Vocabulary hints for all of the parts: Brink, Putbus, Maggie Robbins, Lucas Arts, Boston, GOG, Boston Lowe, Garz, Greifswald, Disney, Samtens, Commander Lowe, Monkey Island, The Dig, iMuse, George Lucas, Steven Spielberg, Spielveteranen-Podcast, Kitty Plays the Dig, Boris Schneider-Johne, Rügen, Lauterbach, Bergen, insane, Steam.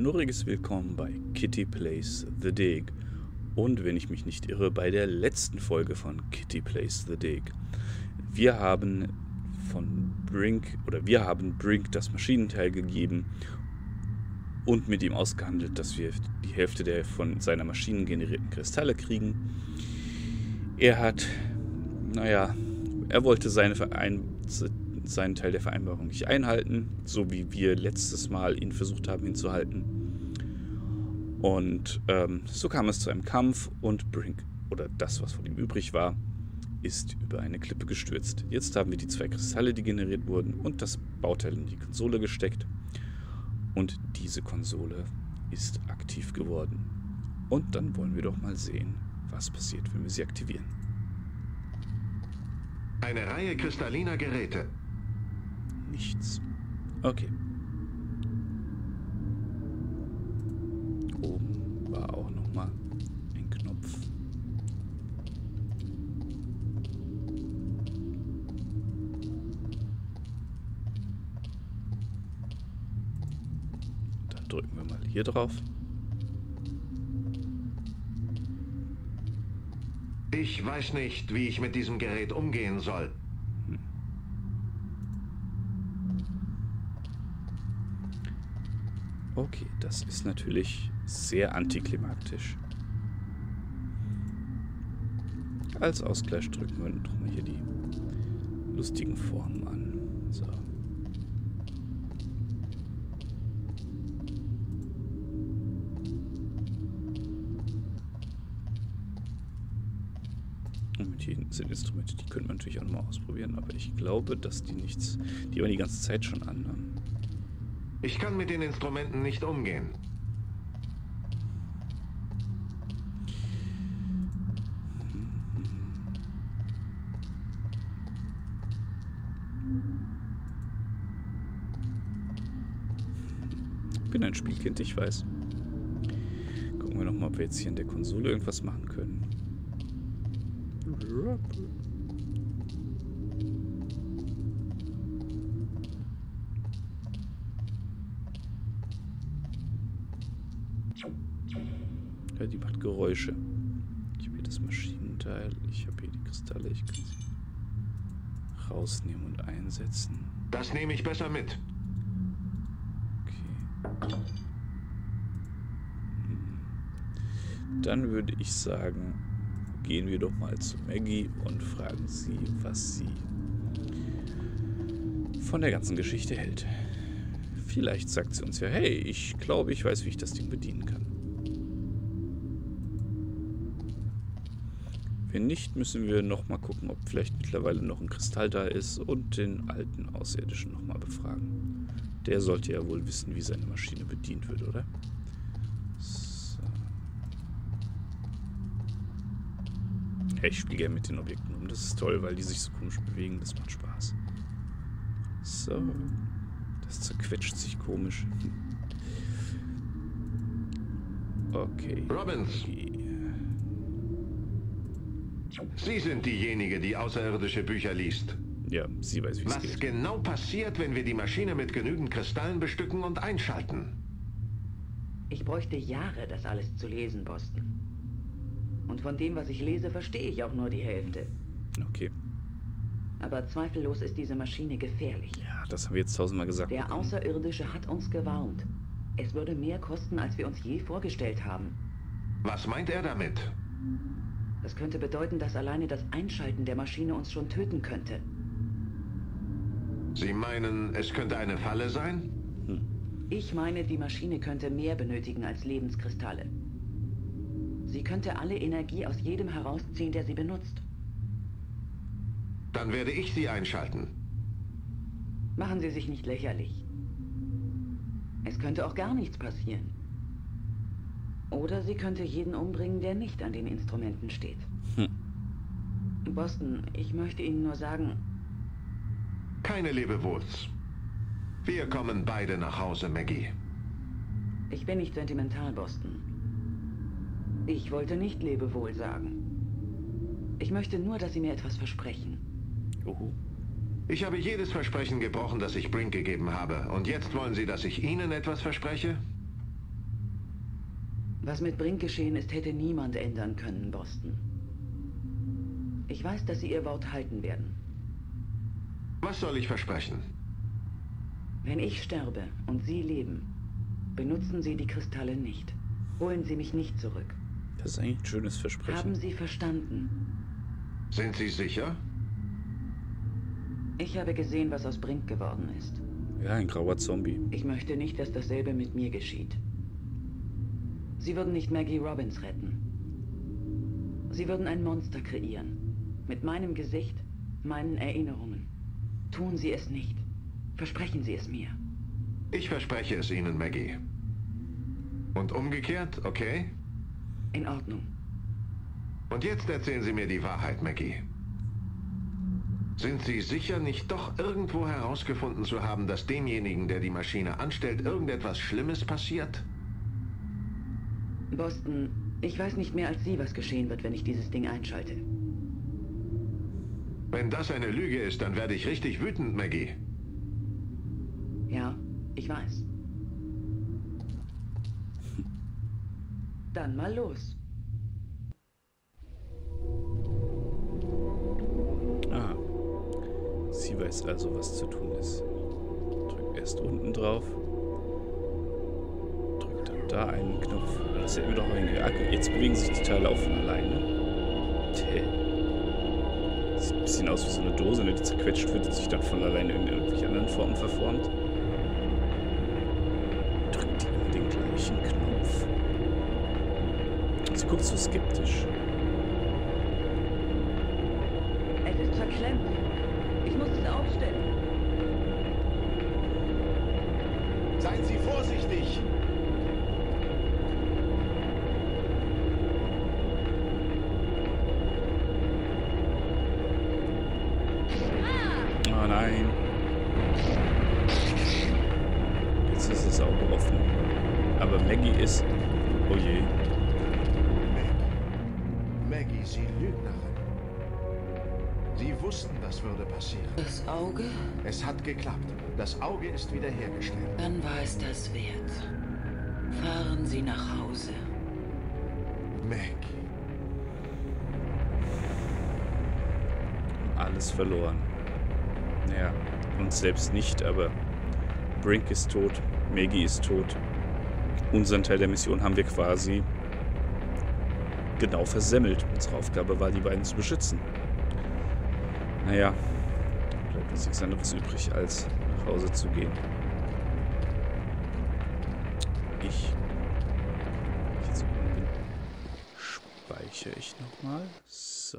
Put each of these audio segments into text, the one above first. Nurriges Willkommen bei Kitty Plays the Dig und, wenn ich mich nicht irre, bei der letzten Folge von Kitty Plays the Dig. Wir haben Brink das Maschinenteil gegeben und mit ihm ausgehandelt, dass wir die Hälfte der von seiner Maschinen generierten Kristalle kriegen. Er wollte seinen Teil der Vereinbarung nicht einhalten, so wie wir letztes Mal ihn versucht haben hinzuhalten. Und so kam es zu einem Kampf und Brink, oder das, was von ihm übrig war, ist über eine Klippe gestürzt. Jetzt haben wir die zwei Kristalle, die generiert wurden, und das Bauteil in die Konsole gesteckt. Und diese Konsole ist aktiv geworden. Und dann wollen wir doch mal sehen, was passiert, wenn wir sie aktivieren. Eine Reihe kristalliner Geräte. Nichts. Okay. Oben war auch nochmal ein Knopf. Dann drücken wir mal hier drauf. Ich weiß nicht, wie ich mit diesem Gerät umgehen soll. Okay, das ist natürlich sehr antiklimaktisch. Als Ausgleich drücken wir nochmal hier die lustigen Formen an. So. Hier sind Instrumente, die können wir natürlich auch nochmal ausprobieren, aber ich glaube, dass die nichts... Die waren die ganze Zeit schon an. Ich kann mit den Instrumenten nicht umgehen. Ich bin ein Spielkind, ich weiß. Gucken wir nochmal, ob wir jetzt hier in der Konsole irgendwas machen können. Ja, die macht Geräusche. Ich habe hier das Maschinenteil, ich habe hier die Kristalle, ich kann sie rausnehmen und einsetzen. Das nehme ich besser mit. Okay. Dann würde ich sagen, gehen wir doch mal zu Maggie und fragen sie, was sie von der ganzen Geschichte hält. Vielleicht sagt sie uns ja, hey, ich glaube, ich weiß, wie ich das Ding bedienen kann. Wenn nicht, müssen wir nochmal gucken, ob vielleicht mittlerweile noch ein Kristall da ist und den alten Außerirdischen nochmal befragen. Der sollte ja wohl wissen, wie seine Maschine bedient wird, oder? Ich spiele gerne mit den Objekten um. Das ist toll, weil die sich so komisch bewegen. Das macht Spaß. So. Das zerquetscht sich komisch. Okay. Robbins. Sie sind diejenige, die außerirdische Bücher liest. Ja, sie weiß, wie es geht. Was genau passiert, wenn wir die Maschine mit genügend Kristallen bestücken und einschalten? Ich bräuchte Jahre, das alles zu lesen, Boston. Und von dem, was ich lese, verstehe ich auch nur die Hälfte. Okay. Aber zweifellos ist diese Maschine gefährlich. Ja, das haben wir jetzt tausendmal gesagt. Der Außerirdische hat uns gewarnt. Es würde mehr kosten, als wir uns je vorgestellt haben. Was meint er damit? Das könnte bedeuten, dass alleine das Einschalten der Maschine uns schon töten könnte. Sie meinen, es könnte eine Falle sein? Hm. Ich meine, die Maschine könnte mehr benötigen als Lebenskristalle. Sie könnte alle Energie aus jedem herausziehen, der sie benutzt. Dann werde ich sie einschalten. Machen Sie sich nicht lächerlich. Es könnte auch gar nichts passieren. Oder sie könnte jeden umbringen, der nicht an den Instrumenten steht. Hm. Boston, ich möchte Ihnen nur sagen... Keine Lebewohls. Wir kommen beide nach Hause, Maggie. Ich bin nicht sentimental, Boston. Ich wollte nicht Lebewohl sagen. Ich möchte nur, dass Sie mir etwas versprechen. Juhu. Ich habe jedes Versprechen gebrochen, das ich Brink gegeben habe. Und jetzt wollen Sie, dass ich Ihnen etwas verspreche? Was mit Brink geschehen ist, hätte niemand ändern können, Boston. Ich weiß, dass Sie Ihr Wort halten werden. Was soll ich versprechen? Wenn ich sterbe und Sie leben, benutzen Sie die Kristalle nicht. Holen Sie mich nicht zurück. Das ist eigentlich ein schönes Versprechen. Haben Sie verstanden? Sind Sie sicher? Ich habe gesehen, was aus Brink geworden ist. Ja, ein grauer Zombie. Ich möchte nicht, dass dasselbe mit mir geschieht. Sie würden nicht Maggie Robbins retten. Sie würden ein Monster kreieren. Mit meinem Gesicht, meinen Erinnerungen. Tun Sie es nicht. Versprechen Sie es mir. Ich verspreche es Ihnen, Maggie. Und umgekehrt, okay? In Ordnung. Und jetzt erzählen Sie mir die Wahrheit, Maggie. Sind Sie sicher, nicht doch irgendwo herausgefunden zu haben, dass demjenigen, der die Maschine anstellt, irgendetwas Schlimmes passiert? Boston, ich weiß nicht mehr als Sie, was geschehen wird, wenn ich dieses Ding einschalte. Wenn das eine Lüge ist, dann werde ich richtig wütend, Maggie. Ja, ich weiß. Dann mal los. Sie weiß also, was zu tun ist. Drück erst unten drauf. Drück dann da einen Knopf. Das hätten wir doch hingegangen. Jetzt bewegen sich die Teile auch von alleine. Tja. Sieht ein bisschen aus wie so eine Dose, die zerquetscht wird und sich dann von alleine in irgendwelche anderen Formen verformt. Drückt immer den gleichen Knopf. Sie guckt so skeptisch. Es ist verklemmt. Ich muss es aufstellen. Seien Sie vorsichtig! Oh nein. Jetzt ist das Auge offen. Aber Maggie ist... Oh je. Maggie, Sie Lügnerin. Sie wussten, das würde passieren. Das Auge? Es hat geklappt. Das Auge ist wiederhergestellt. Dann war es das wert. Fahren Sie nach Hause. Maggie. Alles verloren. Naja, uns selbst nicht, aber Brink ist tot. Maggie ist tot. Unseren Teil der Mission haben wir quasi genau versemmelt. Unsere Aufgabe war, die beiden zu beschützen. Naja, bleibt uns nichts anderes übrig, als nach Hause zu gehen. Ich jetzt unten bin, speichere ich nochmal. So.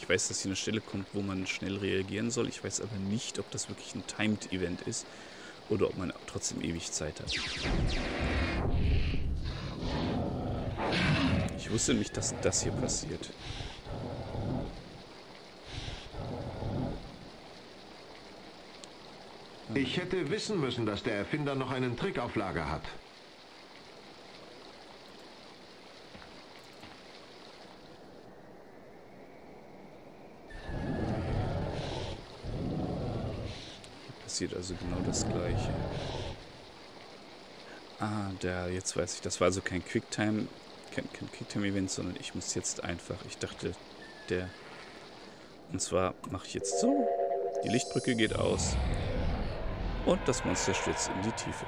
Ich weiß, dass hier eine Stelle kommt, wo man schnell reagieren soll. Ich weiß aber nicht, ob das wirklich ein Timed Event ist oder ob man trotzdem ewig Zeit hat. Ich wusste nicht, dass das hier passiert. Ich hätte wissen müssen, dass der Erfinder noch einen Trick auf Lager hat. Also genau das Gleiche. Ah, da, jetzt weiß ich, das war also kein Quicktime, kein Quicktime-Event, sondern ich muss jetzt einfach, ich dachte, der, und zwar mache ich jetzt so, die Lichtbrücke geht aus und das Monster stürzt in die Tiefe.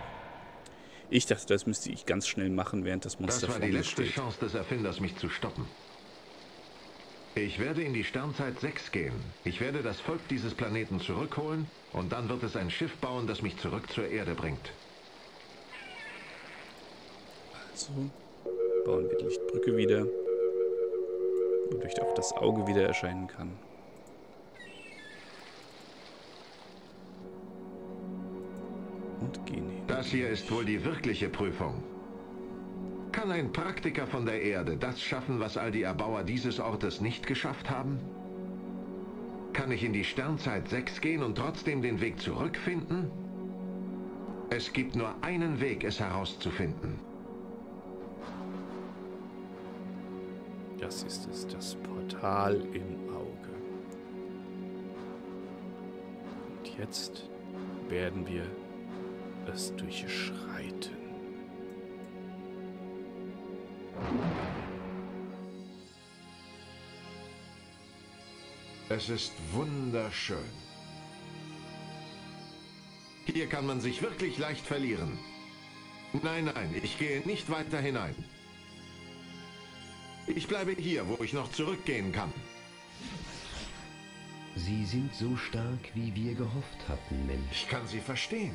Ich dachte, das müsste ich ganz schnell machen, während das Monster vor mir steht. Das war die letzte Chance des Erfinders, mich zu stoppen. Ich werde in die Sternzeit 6 gehen. Ich werde das Volk dieses Planeten zurückholen und dann wird es ein Schiff bauen, das mich zurück zur Erde bringt. Also bauen wir die Lichtbrücke wieder, wodurch auch das Auge wieder erscheinen kann. Und gehen hin. Das hier ist wohl die wirkliche Prüfung. Kann ein Praktiker von der Erde das schaffen, was all die Erbauer dieses Ortes nicht geschafft haben? Kann ich in die Sternzeit 6 gehen und trotzdem den Weg zurückfinden? Es gibt nur einen Weg, es herauszufinden. Ja, das ist es, das Portal im Auge. Und jetzt werden wir es durchschreiten. Es ist wunderschön. Hier kann man sich wirklich leicht verlieren. Nein, nein, ich gehe nicht weiter hinein. Ich bleibe hier, wo ich noch zurückgehen kann. Sie sind so stark, wie wir gehofft hatten, Mensch. Ich kann Sie verstehen.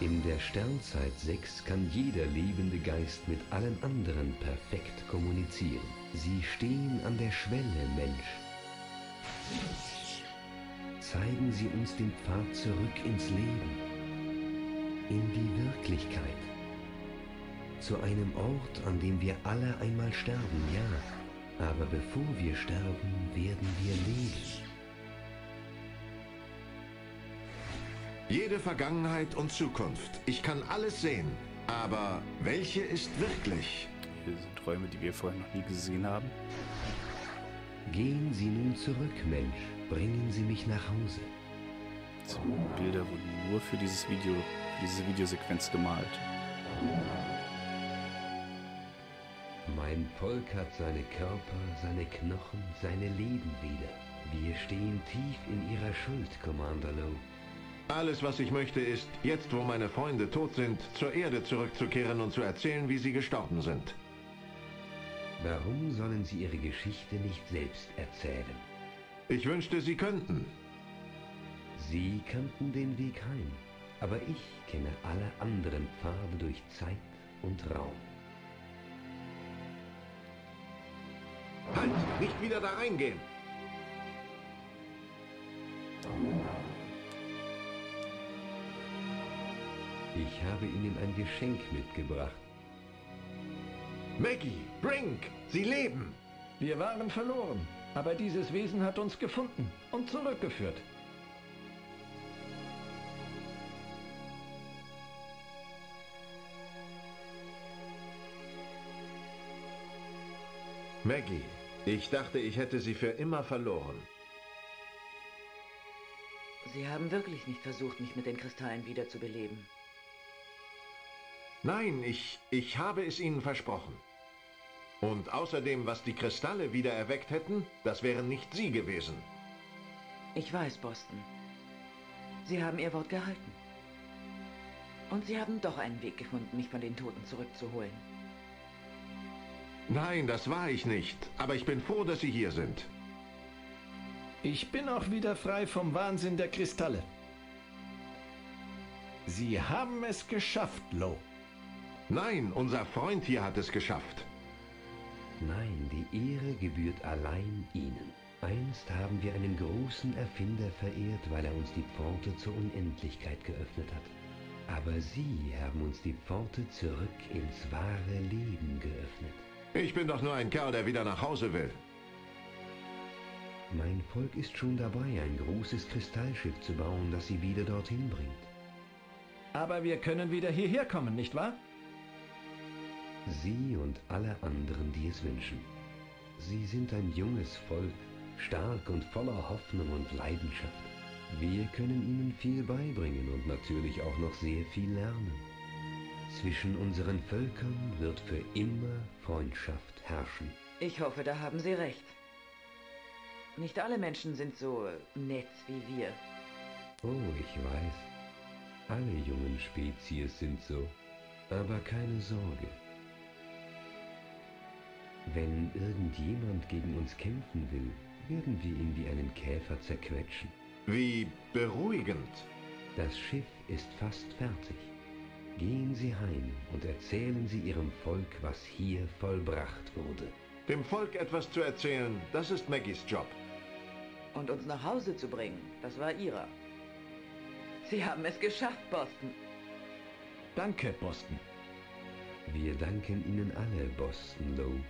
In der Sternzeit 6 kann jeder lebende Geist mit allen anderen perfekt kommunizieren. Sie stehen an der Schwelle, Mensch. Zeigen Sie uns den Pfad zurück ins Leben. In die Wirklichkeit. Zu einem Ort, an dem wir alle einmal sterben, ja. Aber bevor wir sterben, werden wir leben. Jede Vergangenheit und Zukunft. Ich kann alles sehen. Aber welche ist wirklich? Hier sind Träume, die wir vorher noch nie gesehen haben. Gehen Sie nun zurück, Mensch. Bringen Sie mich nach Hause. So, Bilder wurden nur für dieses Video, für diese Videosequenz gemalt. Mein Volk hat seine Körper, seine Knochen, seine Leben wieder. Wir stehen tief in ihrer Schuld, Commander Lowe. Alles, was ich möchte, ist, jetzt wo meine Freunde tot sind, zur Erde zurückzukehren und zu erzählen, wie sie gestorben sind. Warum sollen sie ihre Geschichte nicht selbst erzählen? Ich wünschte, sie könnten. Sie kannten den Weg heim, aber ich kenne alle anderen Pfade durch Zeit und Raum. Halt! Nicht wieder da reingehen! Ich habe Ihnen ein Geschenk mitgebracht. Maggie, Brink, Sie leben! Wir waren verloren, aber dieses Wesen hat uns gefunden und zurückgeführt. Maggie, ich dachte, ich hätte Sie für immer verloren. Sie haben wirklich nicht versucht, mich mit den Kristallen wiederzubeleben. Nein, ich habe es Ihnen versprochen. Und außerdem, was die Kristalle wieder erweckt hätten, das wären nicht Sie gewesen. Ich weiß, Boston. Sie haben Ihr Wort gehalten. Und Sie haben doch einen Weg gefunden, mich von den Toten zurückzuholen. Nein, das war ich nicht. Aber ich bin froh, dass Sie hier sind. Ich bin auch wieder frei vom Wahnsinn der Kristalle. Sie haben es geschafft, Lowe. Nein, unser Freund hier hat es geschafft. Nein, die Ehre gebührt allein Ihnen. Einst haben wir einen großen Erfinder verehrt, weil er uns die Pforte zur Unendlichkeit geöffnet hat. Aber Sie haben uns die Pforte zurück ins wahre Leben geöffnet. Ich bin doch nur ein Kerl, der wieder nach Hause will. Mein Volk ist schon dabei, ein großes Kristallschiff zu bauen, das sie wieder dorthin bringt. Aber wir können wieder hierher kommen, nicht wahr? Sie und alle anderen, die es wünschen. Sie sind ein junges Volk, stark und voller Hoffnung und Leidenschaft. Wir können ihnen viel beibringen und natürlich auch noch sehr viel lernen. Zwischen unseren Völkern wird für immer Freundschaft herrschen. Ich hoffe, da haben Sie recht. Nicht alle Menschen sind so nett wie wir. Oh, ich weiß. Alle jungen Spezies sind so. Aber keine Sorge. Wenn irgendjemand gegen uns kämpfen will, werden wir ihn wie einen Käfer zerquetschen. Wie beruhigend. Das Schiff ist fast fertig. Gehen Sie heim und erzählen Sie Ihrem Volk, was hier vollbracht wurde. Dem Volk etwas zu erzählen, das ist Maggies Job. Und uns nach Hause zu bringen, das war Ihrer. Sie haben es geschafft, Boston. Danke, Boston. Wir danken Ihnen alle, Boston Lowe.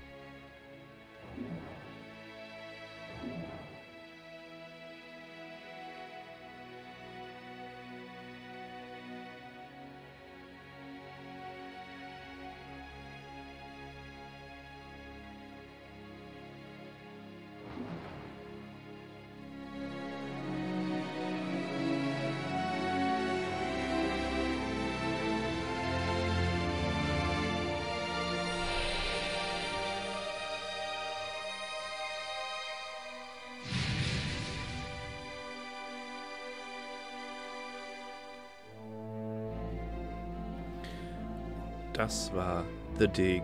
Das war The Dig,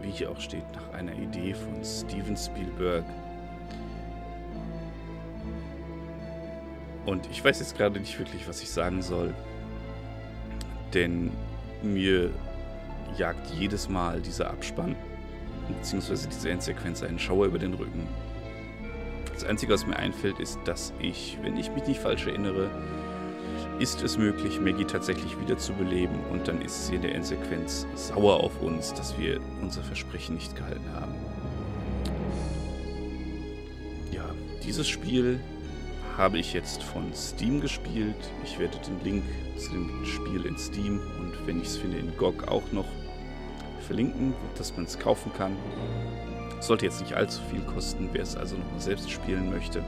wie hier auch steht, nach einer Idee von Steven Spielberg. Und ich weiß jetzt gerade nicht wirklich, was ich sagen soll, denn mir jagt jedes Mal dieser Abspann bzw. diese Endsequenz einen Schauer über den Rücken. Das Einzige, was mir einfällt, ist, dass ich, wenn ich mich nicht falsch erinnere, ist es möglich, Maggie tatsächlich wiederzubeleben, und dann ist sie in der Endsequenz sauer auf uns, dass wir unser Versprechen nicht gehalten haben. Ja, dieses Spiel habe ich jetzt von Steam gespielt. Ich werde den Link zu dem Spiel in Steam und, wenn ich es finde, in GOG auch noch verlinken, dass man es kaufen kann. Sollte jetzt nicht allzu viel kosten, wer es also nochmal selbst spielen möchte.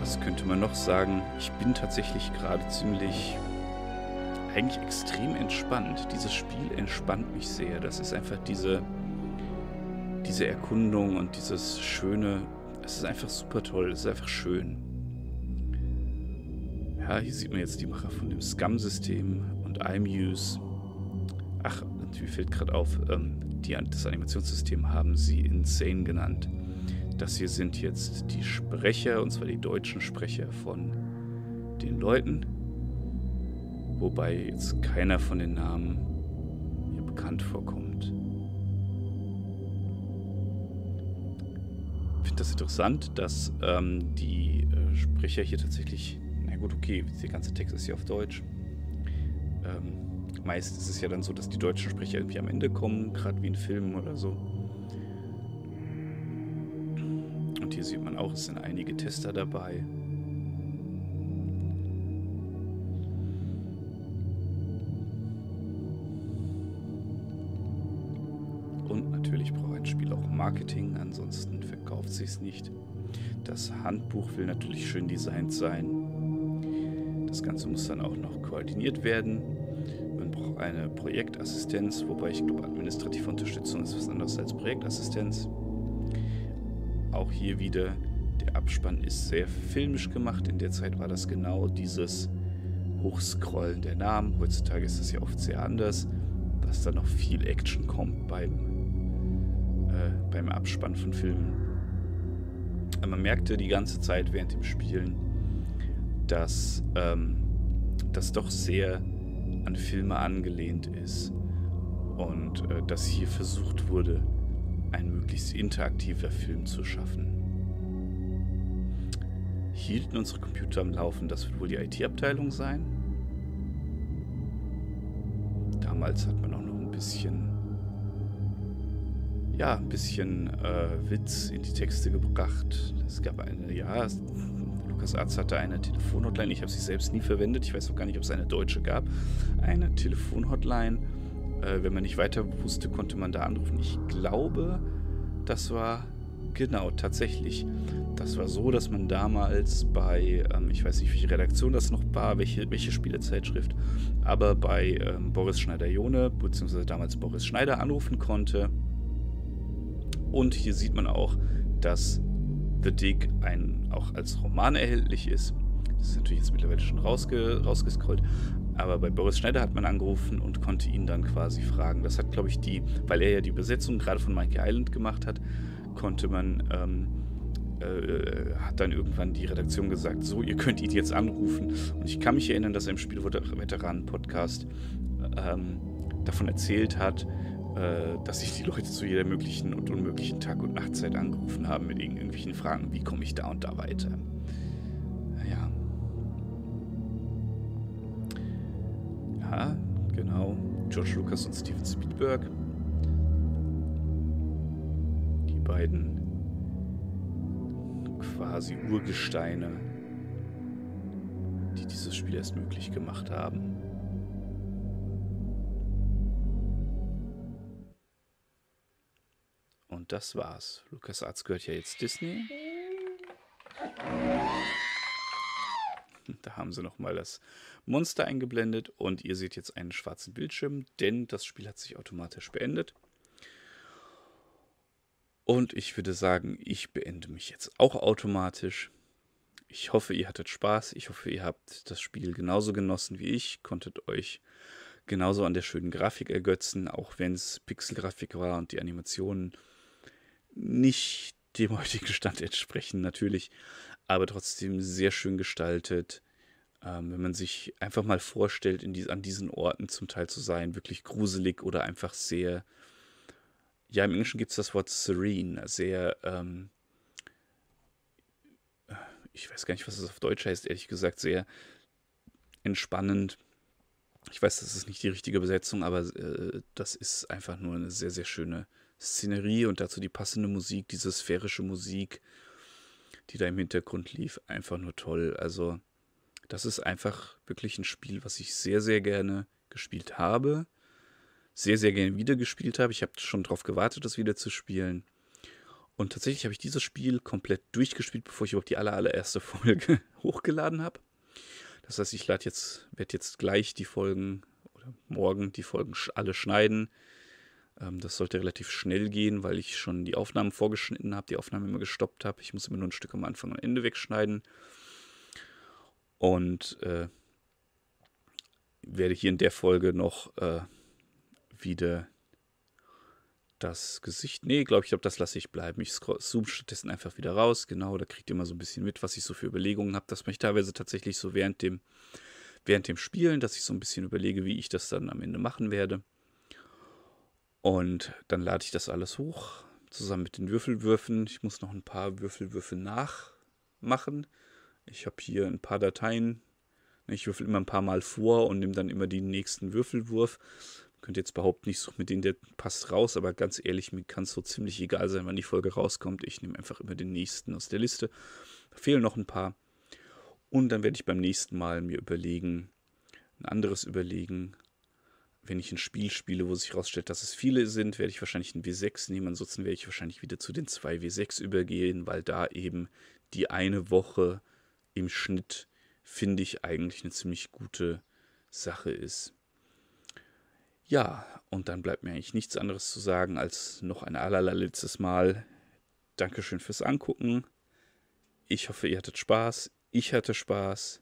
Was könnte man noch sagen? Ich bin tatsächlich gerade eigentlich extrem entspannt. Dieses Spiel entspannt mich sehr. Das ist einfach diese Erkundung und dieses schöne. Es ist einfach super toll, es ist einfach schön. Ja, hier sieht man jetzt die Macher von dem Scum-System und iMuse. Ach, und mir fällt gerade auf, das Animationssystem haben sie Insane genannt. Das hier sind jetzt die Sprecher, und zwar die deutschen Sprecher von den Leuten. Wobei jetzt keiner von den Namen mir bekannt vorkommt. Ich finde das interessant, dass die Sprecher hier tatsächlich, na gut, okay, der ganze Text ist hier auf Deutsch. Meist ist es ja dann so, dass die deutschen Sprecher irgendwie am Ende kommen, gerade wie in Filmen oder so. Und hier sieht man auch, es sind einige Tester dabei. Und natürlich braucht ein Spiel auch Marketing, ansonsten verkauft sich es nicht. Das Handbuch will natürlich schön designt sein. Das Ganze muss dann auch noch koordiniert werden. Man braucht eine Projektassistenz, wobei ich glaube, administrative Unterstützung ist was anderes als Projektassistenz. Auch hier wieder, der Abspann ist sehr filmisch gemacht. In der Zeit war das genau dieses Hochscrollen der Namen. Heutzutage ist das ja oft sehr anders, dass da noch viel Action kommt beim Abspann von Filmen. Aber man merkte die ganze Zeit während dem Spielen, dass das doch sehr an Filme angelehnt ist und dass hier versucht wurde, ein möglichst interaktiver Film zu schaffen. Hielten unsere Computer am Laufen, das wird wohl die IT-Abteilung sein. Damals hat man auch noch ein bisschen Witz in die Texte gebracht. Es gab eine, ja, Lucas Arts hatte eine Telefonhotline, ich habe sie selbst nie verwendet, ich weiß auch gar nicht, ob es eine deutsche gab, eine Telefonhotline. Wenn man nicht weiter wusste, konnte man da anrufen. Ich glaube, das war, genau, tatsächlich. Das war so, dass man damals bei, ich weiß nicht, welche Redaktion das noch war, welche Spielezeitschrift, aber bei Boris Schneider-Johne, beziehungsweise damals Boris Schneider, anrufen konnte. Und hier sieht man auch, dass The Dig auch als Roman erhältlich ist. Das ist natürlich jetzt mittlerweile schon rausgescrollt. Aber bei Boris Schneider hat man angerufen und konnte ihn dann quasi fragen. Das hat, glaube ich, weil er ja die Übersetzung gerade von Monkey Island gemacht hat, hat dann irgendwann die Redaktion gesagt, so, ihr könnt ihn jetzt anrufen. Und ich kann mich erinnern, dass er im Spielveteranen-Podcast davon erzählt hat, dass sich die Leute zu jeder möglichen und unmöglichen Tag- und Nachtzeit angerufen haben mit irgendwelchen Fragen, wie komme ich da und da weiter. Ja. Ja, genau. George Lucas und Steven Spielberg. Die beiden quasi Urgesteine, die dieses Spiel erst möglich gemacht haben. Und das war's. Lucas Arts gehört ja jetzt Disney. Da haben sie nochmal das Monster eingeblendet und ihr seht jetzt einen schwarzen Bildschirm, denn das Spiel hat sich automatisch beendet. Und ich würde sagen, ich beende mich jetzt auch automatisch. Ich hoffe, ihr hattet Spaß. Ich hoffe, ihr habt das Spiel genauso genossen wie ich, konntet euch genauso an der schönen Grafik ergötzen, auch wenn es Pixelgrafik war und die Animationen nicht dem heutigen Stand entsprechen, natürlich, aber trotzdem sehr schön gestaltet. Wenn man sich einfach mal vorstellt, an diesen Orten zum Teil zu sein, wirklich gruselig oder einfach sehr, ja, im Englischen gibt es das Wort serene, sehr, ich weiß gar nicht, was es auf Deutsch heißt, ehrlich gesagt, sehr entspannend. Ich weiß, das ist nicht die richtige Besetzung, aber das ist einfach nur eine sehr, sehr schöne Szenerie und dazu die passende Musik, diese sphärische Musik, die da im Hintergrund lief, einfach nur toll. Also das ist einfach wirklich ein Spiel, was ich sehr, sehr gerne gespielt habe, sehr, sehr gerne wieder gespielt habe. Ich habe schon darauf gewartet, das wieder zu spielen. Und tatsächlich habe ich dieses Spiel komplett durchgespielt, bevor ich überhaupt die allererste Folge hochgeladen habe. Das heißt, ich werde jetzt gleich die Folgen oder morgen die Folgen alle schneiden. Das sollte relativ schnell gehen, weil ich schon die Aufnahmen vorgeschnitten habe, die Aufnahmen immer gestoppt habe. Ich muss immer nur ein Stück am Anfang und Ende wegschneiden. Und werde hier in der Folge noch wieder das Gesicht... Nee, ich glaube, das lasse ich bleiben. Ich zoome stattdessen einfach wieder raus. Genau, da kriegt ihr mal so ein bisschen mit, was ich so für Überlegungen habe. Das mache ich teilweise tatsächlich so während dem Spielen, dass ich so ein bisschen überlege, wie ich das dann am Ende machen werde. Und dann lade ich das alles hoch, zusammen mit den Würfelwürfen. Ich muss noch ein paar Würfelwürfe nachmachen. Ich habe hier ein paar Dateien. Ich würfel immer ein paar Mal vor und nehme dann immer den nächsten Würfelwurf. Man könnte jetzt behaupten, ich suche mir den, der passt raus, aber ganz ehrlich, mir kann es so ziemlich egal sein, wann die Folge rauskommt. Ich nehme einfach immer den nächsten aus der Liste. Da fehlen noch ein paar. Und dann werde ich beim nächsten Mal mir überlegen, ein anderes überlegen. Wenn ich ein Spiel spiele, wo sich herausstellt, dass es viele sind, werde ich wahrscheinlich einen W6 nehmen. Ansonsten werde ich wahrscheinlich wieder zu den 2 W6 übergehen, weil da eben die eine Woche im Schnitt, finde ich, eigentlich eine ziemlich gute Sache ist. Ja, und dann bleibt mir eigentlich nichts anderes zu sagen, als noch ein allerletztes Mal Dankeschön fürs Angucken. Ich hoffe, ihr hattet Spaß. Ich hatte Spaß.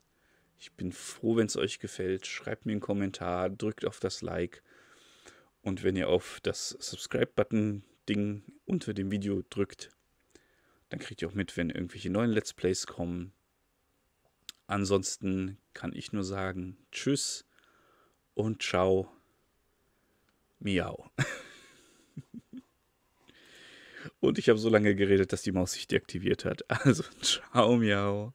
Ich bin froh, wenn es euch gefällt. Schreibt mir einen Kommentar, drückt auf das Like. Und wenn ihr auf das Subscribe-Button-Ding unter dem Video drückt, dann kriegt ihr auch mit, wenn irgendwelche neuen Let's Plays kommen. Ansonsten kann ich nur sagen, tschüss und ciao, miau. Und ich habe so lange geredet, dass die Maus sich deaktiviert hat. Also, ciao, miau.